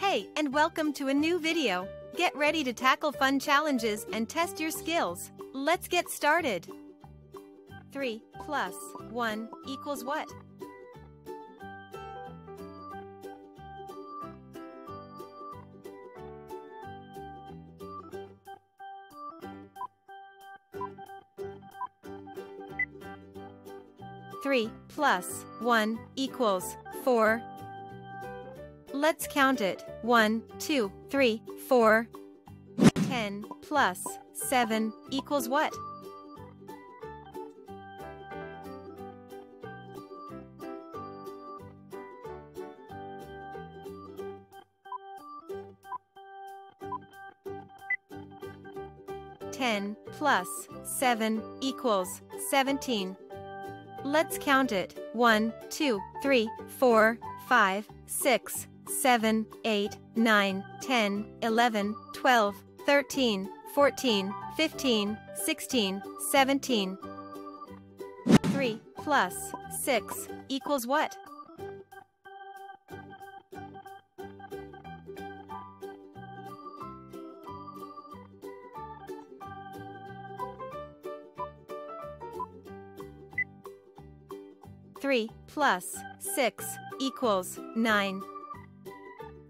Hey, and welcome to a new video. Get ready to tackle fun challenges and test your skills. Let's get started. 3 + 1 equals what? 3 + 1 equals 4. Let's count it. 1, 2, 3, 4. 10 + 7 equals what? 10 + 7 equals 17. Let's count it. 1, 2, 3, 4, 5, 6, 7, 8, 9, 10, 11, 12, 13, 14, 15, 16, 17. 3 + 6 equals what? 3 + 6 equals 9.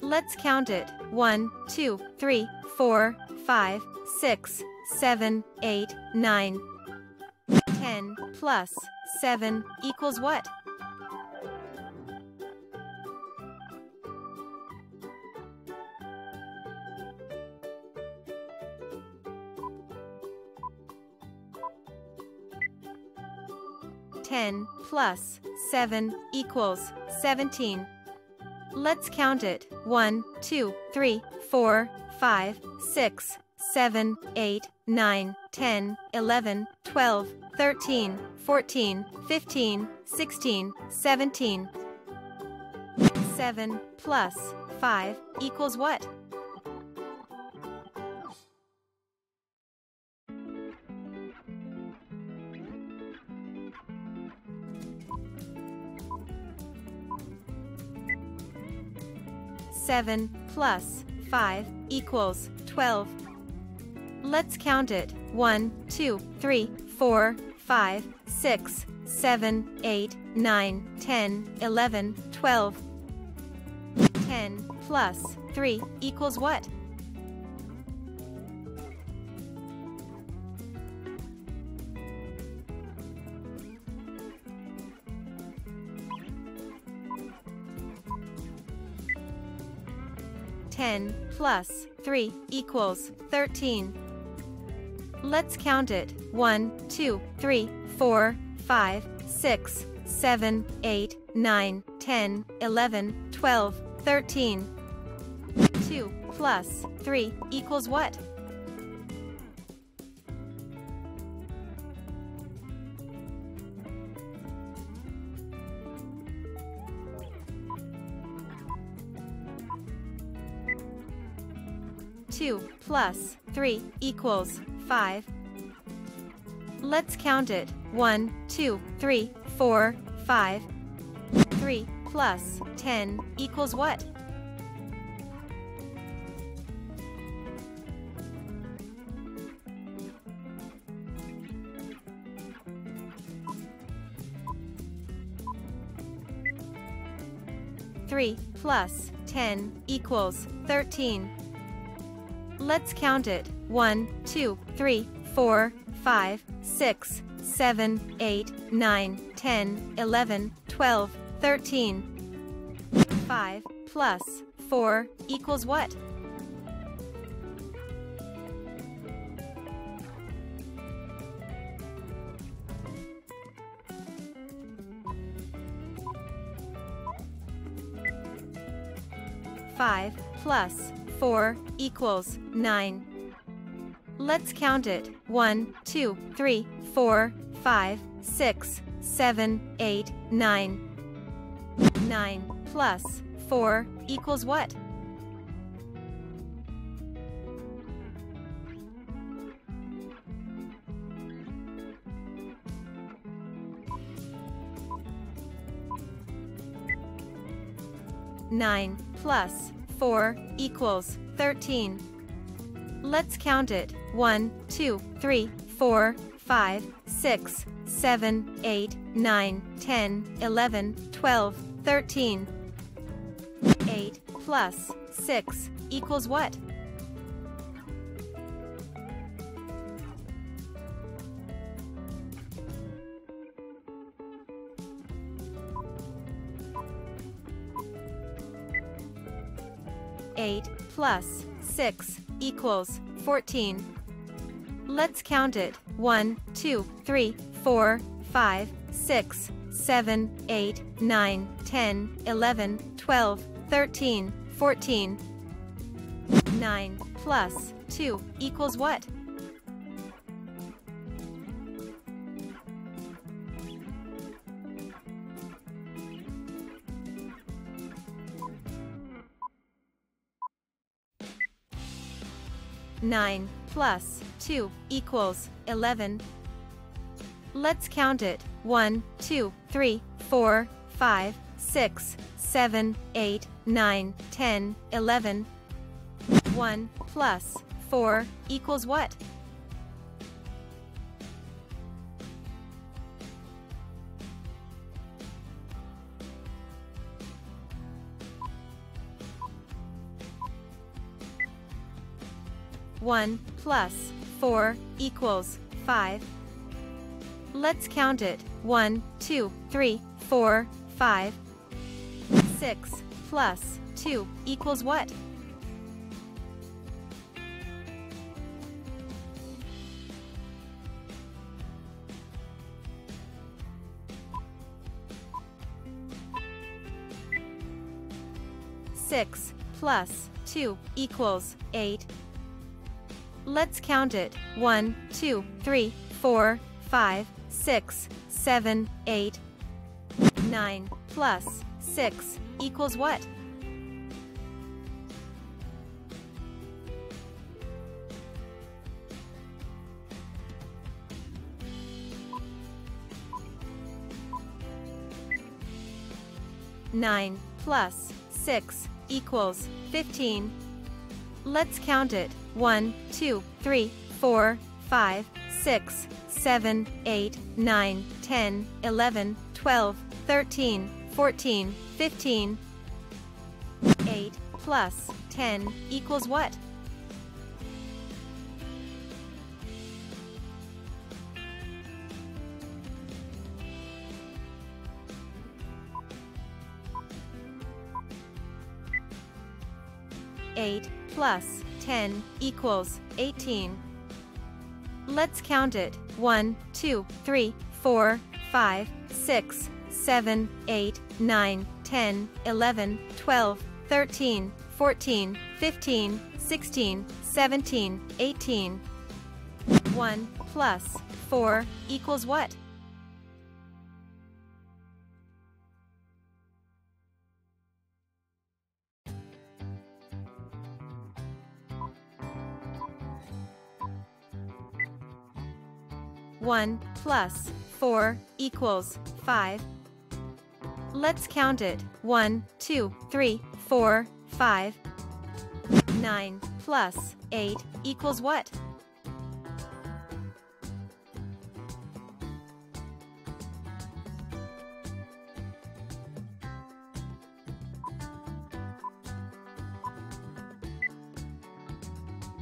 Let's count it. 1, 2, 3, 4, 5, 6, 7, 8, 9. 10 + 7 equals what? 10 + 7 equals 17. Let's count it. 1, 2, 3, 4, 5, 6, 7, 8, 9, 10, 11, 12, 13, 14, 15, 16, 17. 7 + 5 equals what? 7 + 5 equals 12. Let's count it. 1, 2, 3, 4, 5, 6, 7, 8, 9, 10, 11, 12. 10 + 3 equals what? 10 + 3 equals 13. Let's count it. 1, 2, 3, 4, 5, 6, 7, 8, 9, 10, 11, 12, 13. 2 + 3 equals what? 2 + 3 equals 5. Let's count it. 1, 2, 3, 4, 5. 3 + 10 equals what? 3 + 10 equals 13. Let's count it. 1, 2, 3, 4, 5, 6, 7, 8, 9, 10, 11, 12, 13. 5 + 4 equals what? 5 + 4 equals 9. Let's count it. 1, 2, 3, 4, 5, 6, 7, 8, 9. 9 + 4 equals what? 9 plus 4 equals 13. Let's count it. 1, 2, 3, 4, 5, 6, 7, 8, 9, 10, 11, 12, 13. 8 plus 6 equals what? 8 plus 6 equals 14. Let's count it. 1, 2, 3, 4, 5, 6, 7, 8, 9, 10, 11, 12, 13, 14. 9 plus 2 equals what? 9 plus 2 equals 11. Let's count it. 1, 2, 3, 4, 5, 6, 7, 8, 9, 10, 11. 1 plus 4 equals what? 1 plus 4 equals 5. Let's count it. 1, 2, 3, 4, 5. 6 plus 2 equals what? 6 plus 2 equals 8. Let's count it. 1, 2, 3, 4, 5, 6, 7, 8. 9 plus 6 equals what? 9 plus 6 equals 15. Let's count it. 1, 2, 3, 4, 5, 6, 7, 8, 9, 10, 11, 12, 13, 14, 15. 8 plus 10 equals what? 8 plus 10 equals 18. Let's count it. 1, 2, 3, 4, 5, 6, 7, 8, 9, 10, 11, 12, 13, 14, 15, 16, 17, 18. 1 plus 4 equals what? 1 plus 4 equals 5. Let's count it. 1, 2, 3, 4, 5. 9 plus 8 equals what?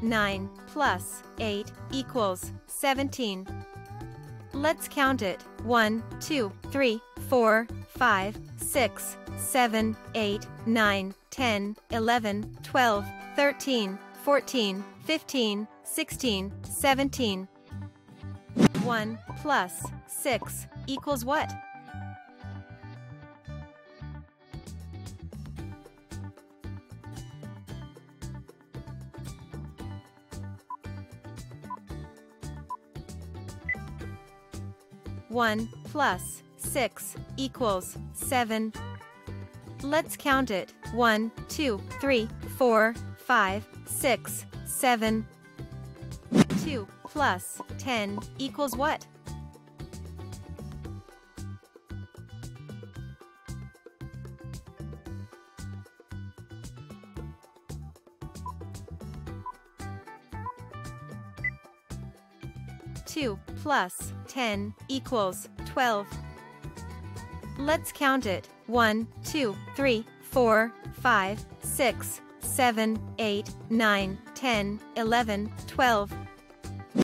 9 plus 8 equals 17. Let's count it. 1, 2, 3, 4, 5, 6, 7, 8, 9, 10, 11, 12, 13, 14, 15, 16, 17. 1 plus 6 equals what? 1 plus 6 equals 7. Let's count it. 1, 2, 3, 4, 5, 6, 7. 2 plus 10 equals what? 2 plus 10 equals 12. Let's count it. 1, 2, 3, 4, 5, 6, 7, 8, 9, 10, 11, 12.